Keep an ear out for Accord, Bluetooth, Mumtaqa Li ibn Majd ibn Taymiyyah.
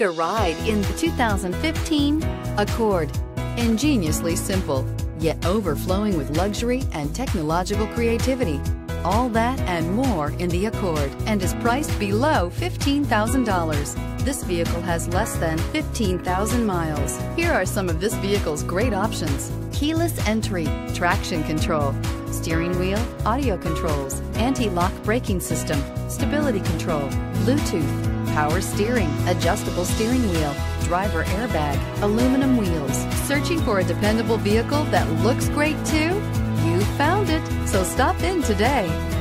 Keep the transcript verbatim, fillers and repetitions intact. Take a ride in the two thousand fifteen Accord. Ingeniously simple, yet overflowing with luxury and technological creativity. All that and more in the Accord, and is priced below fifteen thousand dollars. This vehicle has less than fifteen thousand miles. Here are some of this vehicle's great options: keyless entry, traction control, steering wheel audio controls, anti-lock braking system, stability control, Bluetooth, power steering, adjustable steering wheel, driver airbag, aluminum wheels. Searching for a dependable vehicle that looks great too? You found it, so stop in today.